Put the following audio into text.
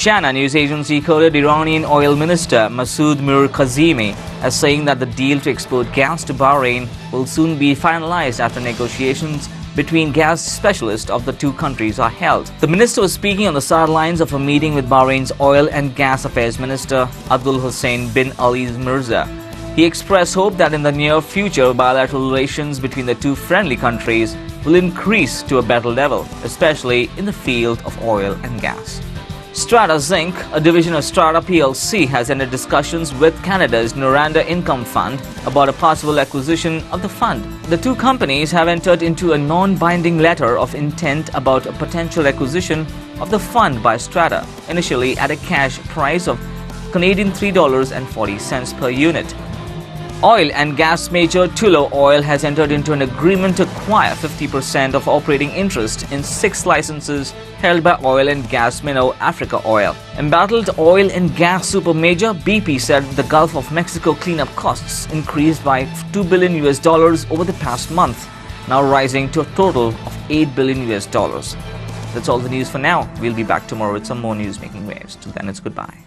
Shana News Agency quoted Iranian oil minister Masoud Mir-Kazemi as saying that the deal to export gas to Bahrain will soon be finalized after negotiations between gas specialists of the two countries are held. The minister was speaking on the sidelines of a meeting with Bahrain's oil and gas affairs minister Abdul Hussein bin Ali Mirza. He expressed hope that in the near future bilateral relations between the two friendly countries will increase to a better level, especially in the field of oil and gas. Xstrata Zinc, a division of Xstrata Plc, has ended discussions with Canada's Noranda Income Fund about a possible acquisition of the fund. The two companies have entered into a non-binding letter of intent about a potential acquisition of the fund by Xstrata, initially at a cash price of CAD$3.40 per unit. Oil and gas major Tullow Oil has entered into an agreement to acquire 50% of operating interest in 6 licenses held by oil and gas minnow Africa Oil. Embattled oil and gas super major BP said the Gulf of Mexico cleanup costs increased by $2 billion over the past month, now rising to a total of $8 billion. That's all the news for now. We'll be back tomorrow with some more news making waves. Till then, it's goodbye.